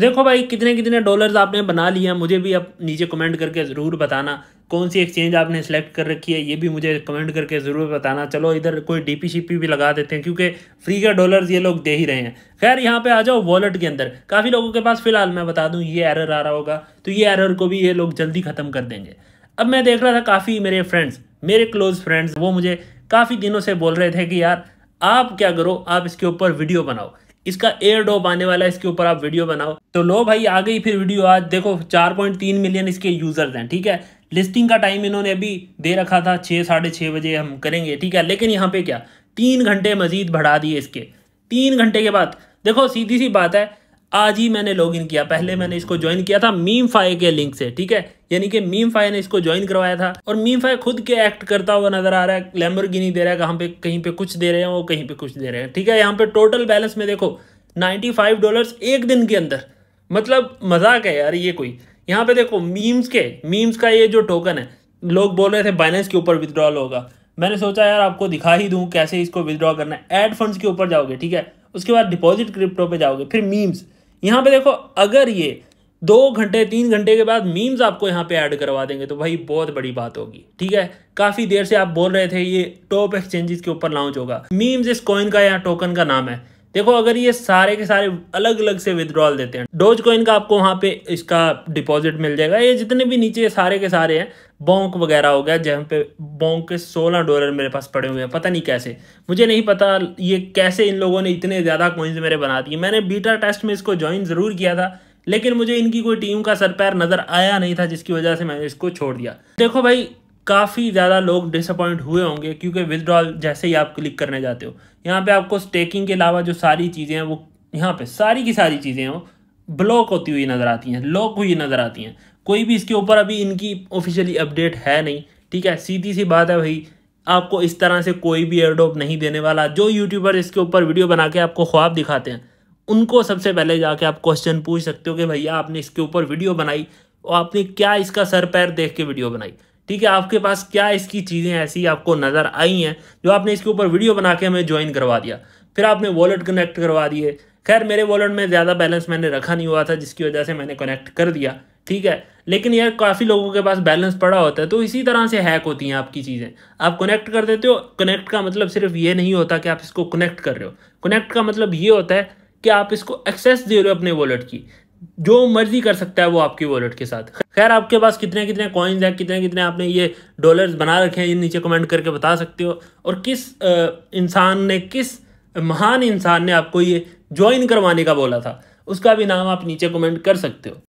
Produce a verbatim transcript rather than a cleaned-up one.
देखो भाई कितने कितने डॉलर्स आपने बना लिया। मुझे भी आप नीचे कमेंट करके ज़रूर बताना कौन सी एक्सचेंज आपने सेलेक्ट कर रखी है, ये भी मुझे कमेंट करके ज़रूर बताना। चलो इधर कोई डीपी शीपी भी लगा देते हैं क्योंकि फ्री के डॉलर्स ये लोग दे ही रहे हैं। खैर यहाँ पे आ जाओ वॉलेट के अंदर। काफ़ी लोगों के पास फ़िलहाल मैं बता दूँ ये एरर आ रहा होगा, तो ये एरर को भी ये लोग जल्दी ख़त्म कर देंगे। अब मैं देख रहा था काफ़ी मेरे फ्रेंड्स, मेरे क्लोज फ्रेंड्स, वो मुझे काफ़ी दिनों से बोल रहे थे कि यार आप क्या करो, आप इसके ऊपर वीडियो बनाओ, इसका एयर ड्रॉप आने वाला है, इसके ऊपर आप वीडियो बनाओ। तो लो भाई आ गई फिर वीडियो। आज देखो चार पॉइंट तीन मिलियन इसके यूजर्स हैं, ठीक है। लिस्टिंग का टाइम इन्होंने अभी दे रखा था छः साढ़े छः बजे हम करेंगे, ठीक है। लेकिन यहाँ पे क्या तीन घंटे मजीद बढ़ा दिए इसके। तीन घंटे के बाद देखो सीधी सी बात है, आज ही मैंने लॉग इन किया। पहले मैंने इसको ज्वाइन किया था मीमफाई के लिंक से, ठीक है, यानी कि मीमफाई ने इसको ज्वाइन करवाया था। और मीमफाई खुद के एक्ट करता हुआ नजर आ रहा है, लैम्बोर्गिनी दे रहा है, कहाँ पे कहीं पे कुछ दे रहे हैं वो, कहीं पे कुछ दे रहे हैं, ठीक है। यहाँ पे टोटल बैलेंस में देखो नाइन्टी फाइव डॉलर्स एक दिन के अंदर, मतलब मजाक है यार ये कोई। यहाँ पे देखो मीम्स के, मीम्स का ये जो टोकन है, लोग बोल रहे थे बाइनेंस के ऊपर विदड्रॉल होगा। मैंने सोचा यार आपको दिखा ही दूँ कैसे इसको विदड्रॉ करना है। एड फंड्स के ऊपर जाओगे, ठीक है, उसके बाद डिपॉजिट क्रिप्टो पर जाओगे, फिर मीम्स। यहाँ पे देखो अगर ये दो घंटे तीन घंटे के बाद मीम्स आपको यहाँ पे ऐड करवा देंगे तो भाई बहुत बड़ी बात होगी, ठीक है। काफ़ी देर से आप बोल रहे थे ये टॉप एक्सचेंजेस के ऊपर लॉन्च होगा। मीम्स इस कॉइन का या टोकन का नाम है। देखो अगर ये सारे के सारे अलग अलग से विदड्रॉल देते हैं, डोज कॉइन का आपको वहाँ पे इसका डिपॉजिट मिल जाएगा। ये जितने भी नीचे सारे के सारे हैं, बोंक वगैरह हो गया, जहाँ पे बोंक के सोलह डॉलर मेरे पास पड़े हुए हैं। पता नहीं कैसे, मुझे नहीं पता ये कैसे इन लोगों ने इतने ज़्यादा कॉइन्स मेरे बना दिए। मैंने बीटा टेस्ट में इसको ज्वाइन ज़रूर किया था लेकिन मुझे इनकी कोई टीम का सर पैर नज़र आया नहीं था, जिसकी वजह से मैंने इसको छोड़ दिया। देखो भाई काफ़ी ज़्यादा लोग डिसअपॉइंट हुए होंगे क्योंकि विदड्रॉल जैसे ही आप क्लिक करने जाते हो यहाँ पे आपको स्टेकिंग के अलावा जो सारी चीज़ें हैं वो यहाँ पे सारी की सारी चीज़ें वो ब्लॉक होती हुई नज़र आती हैं, लॉक हुई नज़र आती हैं। कोई भी इसके ऊपर अभी इनकी ऑफिशियली अपडेट है नहीं, ठीक है। सीधी सी बात है भाई, आपको इस तरह से कोई भी एयरड्रॉप नहीं देने वाला। जो यूट्यूबर इसके ऊपर वीडियो बना के आपको ख्वाब दिखाते हैं उनको सबसे पहले जाके आप क्वेश्चन पूछ सकते हो कि भैया आपने इसके ऊपर वीडियो बनाई और आपने क्या इसका सर पैर देख के वीडियो बनाई, ठीक है। आपके पास क्या इसकी चीज़ें ऐसी आपको नज़र आई हैं जो आपने इसके ऊपर वीडियो बना के हमें ज्वाइन करवा दिया, फिर आपने वॉलेट कनेक्ट करवा दिए। खैर मेरे वॉलेट में ज़्यादा बैलेंस मैंने रखा नहीं हुआ था जिसकी वजह से मैंने कनेक्ट कर दिया, ठीक है। लेकिन यार काफ़ी लोगों के पास बैलेंस पड़ा होता है तो इसी तरह से हैक होती हैं आपकी चीज़ें। आप कनेक्ट कर देते हो, कनेक्ट का मतलब सिर्फ ये नहीं होता कि आप इसको कनेक्ट कर रहे हो, कनेक्ट का मतलब ये होता है कि आप इसको एक्सेस दे रहे हो अपने वॉलेट की, जो मर्जी कर सकता है वो आपकी वॉलेट के साथ। खैर आपके पास कितने कितने कॉइन्स हैं, कितने कितने आपने ये डॉलर्स बना रखे हैं, ये नीचे कमेंट करके बता सकते हो। और किस इंसान ने, किस महान इंसान ने आपको ये ज्वाइन करवाने का बोला था, उसका भी नाम आप नीचे कमेंट कर सकते हो।